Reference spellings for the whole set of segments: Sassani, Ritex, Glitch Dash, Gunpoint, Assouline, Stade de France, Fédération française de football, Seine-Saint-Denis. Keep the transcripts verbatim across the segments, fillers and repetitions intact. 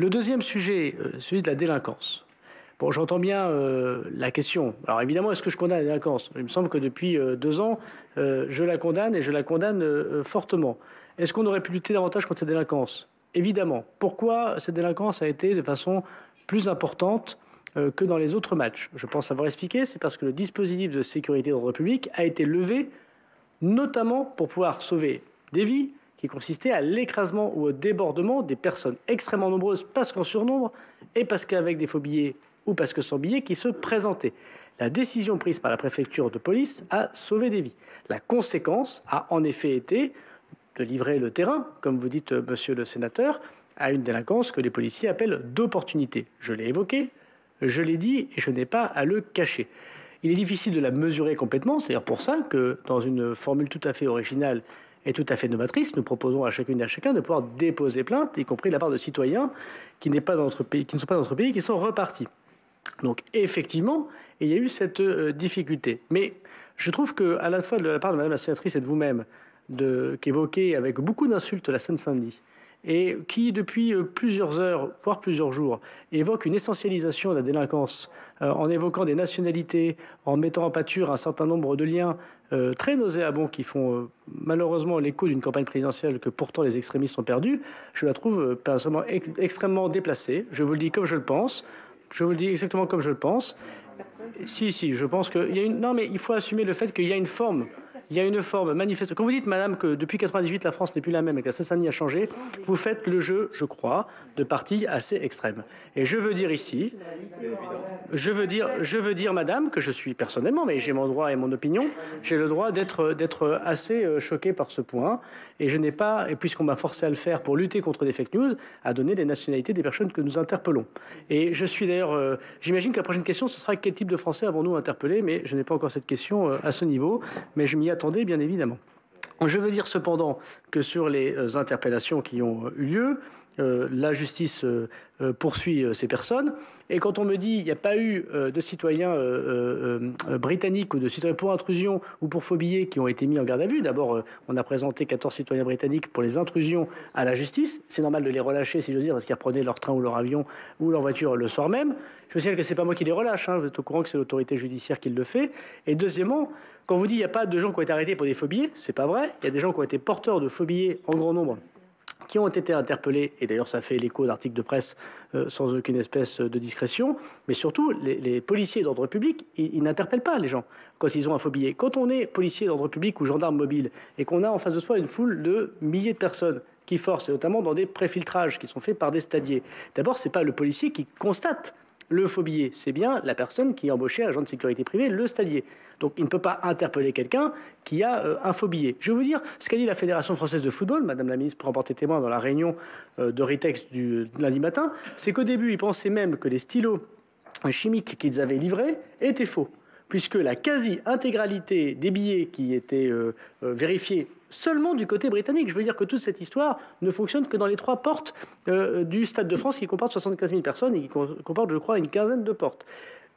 Le deuxième sujet, celui de la délinquance. Bon, j'entends bien euh, la question. Alors évidemment, est-ce que je condamne la délinquance? Il me semble que depuis euh, deux ans, euh, je la condamne et je la condamne euh, fortement. Est-ce qu'on aurait pu lutter davantage contre cette délinquance? Évidemment. Pourquoi cette délinquance a été de façon plus importante euh, que dans les autres matchs? Je pense avoir expliqué, c'est parce que le dispositif de sécurité d'ordre public a été levé, notamment pour pouvoir sauver des vies, qui consistait à l'écrasement ou au débordement des personnes extrêmement nombreuses parce qu'en surnombre et parce qu'avec des faux billets ou parce que sans billets qui se présentaient. La décision prise par la préfecture de police a sauvé des vies. La conséquence a en effet été de livrer le terrain, comme vous dites, monsieur le sénateur, à une délinquance que les policiers appellent d'opportunité. Je l'ai évoqué, je l'ai dit et je n'ai pas à le cacher. Il est difficile de la mesurer complètement, c'est-à-dire pour ça que dans une formule tout à fait originale et tout à fait novatrice, nous proposons à chacune et à chacun de pouvoir déposer plainte, y compris de la part de citoyens qui, n'est pas dans notre pays, qui ne sont pas dans notre pays, qui sont repartis. Donc effectivement, il y a eu cette euh, difficulté. Mais je trouve qu'à la fois de la part de Madame la sénatrice et de vous-même, qu'évoquez avec beaucoup d'insultes la Seine-Saint-Denis, et qui depuis plusieurs heures, voire plusieurs jours, évoque une essentialisation de la délinquance euh, en évoquant des nationalités, en mettant en pâture un certain nombre de liens euh, très nauséabonds qui font euh, malheureusement l'écho d'une campagne présidentielle que pourtant les extrémistes ont perdue, je la trouve euh, personnellement ex extrêmement déplacée. Je vous le dis comme je le pense, je vous le dis exactement comme je le pense. Si, si, je pense qu'il y a une... Non, mais il faut assumer le fait qu'il y a une forme... Il y a une forme manifeste. Quand vous dites, madame, que depuis mille neuf cent quatre-vingt-dix-huit, la France n'est plus la même et que la Sassani a changé, vous faites le jeu, je crois, de partis assez extrêmes. Et je veux dire ici, je veux dire, je veux dire, madame, que je suis personnellement, mais j'ai mon droit et mon opinion, j'ai le droit d'être d'être assez choqué par ce point. Et je n'ai pas, et puisqu'on m'a forcé à le faire pour lutter contre des fake news, à donner les nationalités des personnes que nous interpellons. Et je suis d'ailleurs, euh, j'imagine que la prochaine question, ce sera quel type de Français avons-nous interpellé, mais je n'ai pas encore cette question euh, à ce niveau, mais je m'y attendez, bien évidemment. Je veux dire cependant que sur les interpellations qui ont eu lieu, euh, la justice euh, poursuit euh, ces personnes. Et quand on me dit qu'il n'y a pas eu euh, de citoyens euh, euh, britanniques ou de citoyens pour intrusion ou pour faux billets qui ont été mis en garde à vue, d'abord, euh, on a présenté quatorze citoyens britanniques pour les intrusions à la justice. C'est normal de les relâcher, si j'ose dire, parce qu'ils reprenaient leur train ou leur avion ou leur voiture le soir même. Je vous signale que ce n'est pas moi qui les relâche. Hein. Vous êtes au courant que c'est l'autorité judiciaire qui le fait. Et deuxièmement, quand on vous dit qu'il n'y a pas de gens qui ont été arrêtés pour des faux billets, ce n'est pas vrai. Il y a des gens qui ont été porteurs de faux billets en grand nombre, qui ont été interpellés, et d'ailleurs ça fait l'écho d'articles de presse euh, sans aucune espèce de discrétion, mais surtout les, les policiers d'ordre public, ils, ils n'interpellent pas les gens quand ils ont un faux billet. Quand on est policier d'ordre public ou gendarme mobile et qu'on a en face de soi une foule de milliers de personnes qui forcent, et notamment dans des préfiltrages qui sont faits par des stadiers, d'abord c'est pas le policier qui constate le faux billet, c'est bien la personne qui est embauchée, agent de sécurité privée, le stadier. Donc il ne peut pas interpeller quelqu'un qui a euh, un faux billet. Je vais vous dire ce qu'a dit la Fédération française de football, Madame la ministre peut en porter témoin dans la réunion euh, de Ritex du de lundi matin, c'est qu'au début, ils pensaient même que les stylos chimiques qu'ils avaient livrés étaient faux, puisque la quasi-intégralité des billets qui étaient euh, euh, vérifiés seulement du côté britannique. Je veux dire que toute cette histoire ne fonctionne que dans les trois portes euh, du Stade de France qui comporte soixante-quinze mille personnes et qui comporte, je crois, une quinzaine de portes.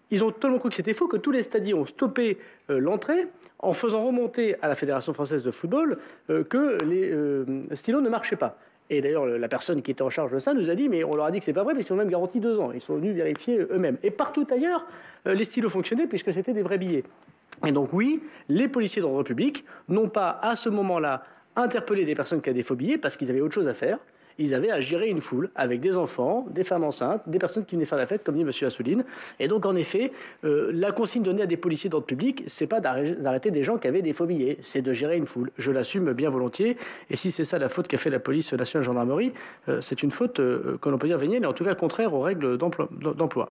Ils ont tellement cru que c'était faux que tous les stadiers ont stoppé euh, l'entrée en faisant remonter à la Fédération française de football euh, que les euh, stylos ne marchaient pas. Et d'ailleurs, la personne qui était en charge de ça nous a dit, mais on leur a dit que c'est pas vrai, puisqu'ils ont même garanti deux ans. Ils sont venus vérifier eux-mêmes. Et partout ailleurs, euh, les stylos fonctionnaient puisque c'était des vrais billets. Et donc oui, les policiers d'ordre public n'ont pas, à ce moment-là, interpellé des personnes qui avaient des faux billets parce qu'ils avaient autre chose à faire. Ils avaient à gérer une foule avec des enfants, des femmes enceintes, des personnes qui venaient faire la fête, comme dit monsieur Assouline. Et donc, en effet, euh, la consigne donnée à des policiers d'ordre public, c'est pas d'arrêter des gens qui avaient des faux billets, c'est de gérer une foule. Je l'assume bien volontiers. Et si c'est ça la faute qu'a fait la police nationale gendarmerie, euh, c'est une faute euh, que l'on peut dire vénielle, mais en tout cas contraire aux règles d'emploi.